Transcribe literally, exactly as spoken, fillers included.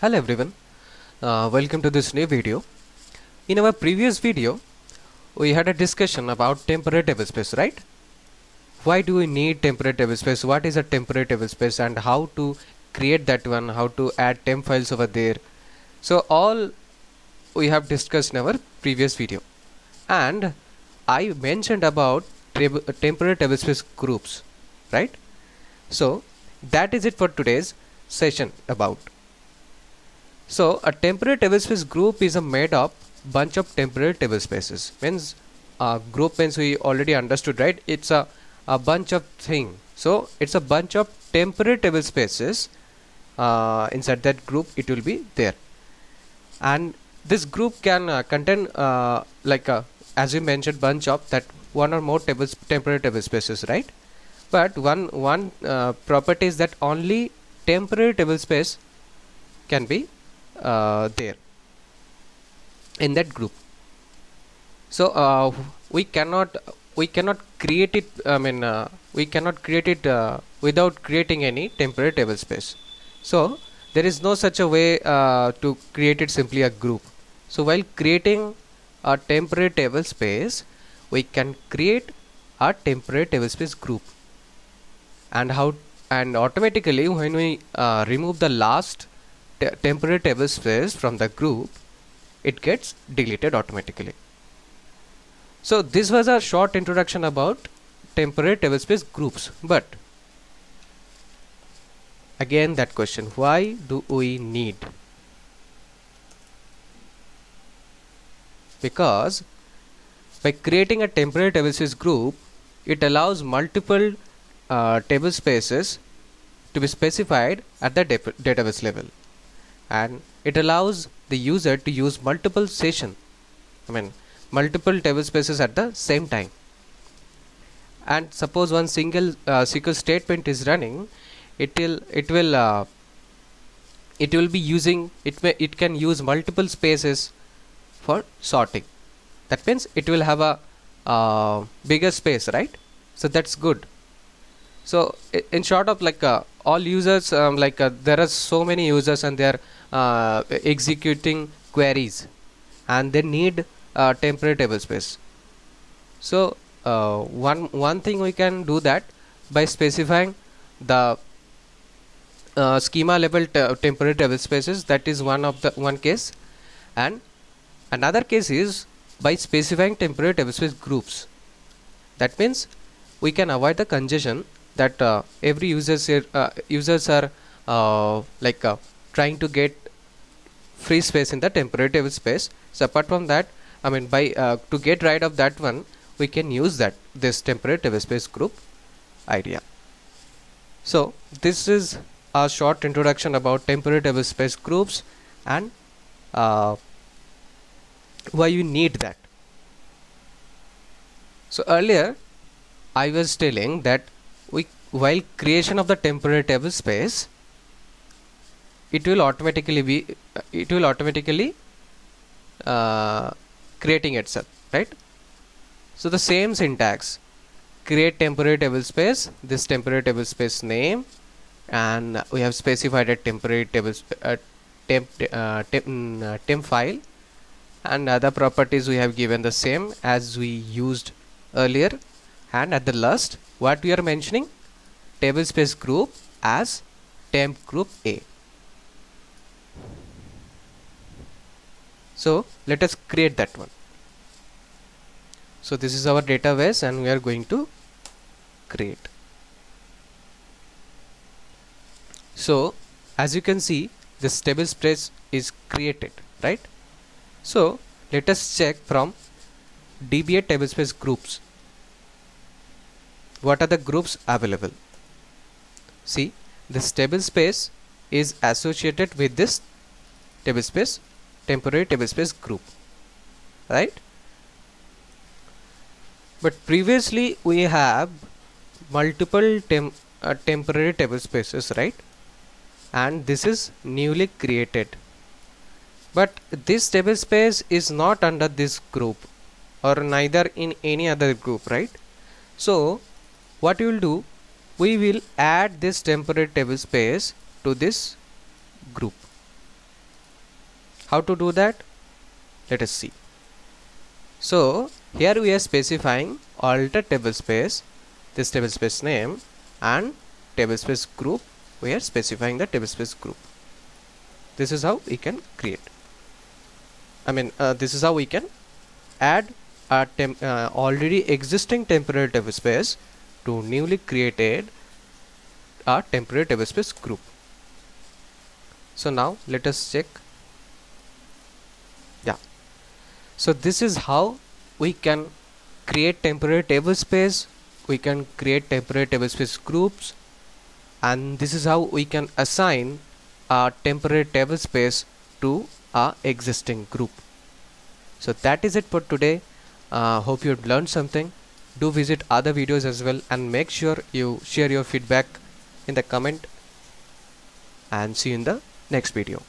Hello everyone, uh, welcome to this new video. In our previous video we had a discussion about temporary table space, right? Why do we need temporary table space, what is a temporary table space, and how to create that one, how to add temp files over there. So all we have discussed in our previous video, and I mentioned about temporary table space groups, right? So that is it for today's session about. So a temporary tablespace group is a made up bunch of temporary tablespaces. Means uh, group means we already understood, right? It's a, a bunch of thing. So it's a bunch of temporary tablespaces. Uh, inside that group it will be there. And this group can uh, contain uh, like a, as we mentioned, bunch of that one or more tables, temporary tablespaces, right? But one, one uh, property is that only temporary tablespace can be Uh, there in that group. So uh, we cannot we cannot create it. I mean uh, we cannot create it uh, without creating any temporary table space. So there is no such a way uh, to create it simply a group. So while creating a temporary table space, we can create a temporary table space group. And how? And automatically when we uh, remove the last temporary table space from the group, it gets deleted automatically. So this was a short introduction about temporary table space groups. But again that question, why do we need? Because by creating a temporary table space group, it allows multiple uh, table spaces to be specified at the database level. And it allows the user to use multiple session, I mean multiple table spaces at the same time. And suppose one single uh, S Q L statement is running, it will it will uh, it will be using it may it can use multiple spaces for sorting. That means it will have a uh, bigger space, right? So that's good. So in short of like uh, all users um, like uh, there are so many users and they are uh, executing queries and they need uh, temporary table space. So uh, one one thing we can do that by specifying the uh, schema level temporary table spaces. That is one of the one case, and another case is by specifying temporary table space groups. That means we can avoid the congestion that uh, every users here, uh, users are uh, like uh, trying to get free space in the temporary table space. So apart from that, I mean by uh, to get rid of that one, we can use that this temporary table space group idea. So this is a short introduction about temporary table space groups and uh, why you need that. So earlier I was telling that we while creation of the temporary table space, it will automatically be it will automatically uh, creating itself, right? So the same syntax, create temporary table space, this temporary table space name, and we have specified a temporary table uh, temp uh, temp, mm, uh, temp file, and other properties we have given the same as we used earlier. And at the last, what we are mentioning, table space group as temp group A. So let us create that one. So this is our database and we are going to create. So as you can see, this table space is created, right? So let us check from D B A table space groups. What are the groups available? See, this table space is associated with this table space, temporary table space group, right? But previously we have multiple tem uh, temporary table spaces, right? And this is newly created. But this table space is not under this group or neither in any other group, right? So what you will do, we will add this temporary table space to this group. How to do that? Let us see. So here we are specifying alter tablespace, this tablespace name, and tablespace group. We are specifying the tablespace group. This is how we can create. I mean, uh, this is how we can add a temp uh, already existing temporary tablespace to newly created a temporary tablespace group. So now let us check. Yeah. So this is how we can create temporary tablespace. We can create temporary tablespace groups, and this is how we can assign a temporary tablespace to our existing group. So that is it for today. Uh, hope you learned something. Do visit other videos as well, and make sure you share your feedback in the comment, and see you in the next video.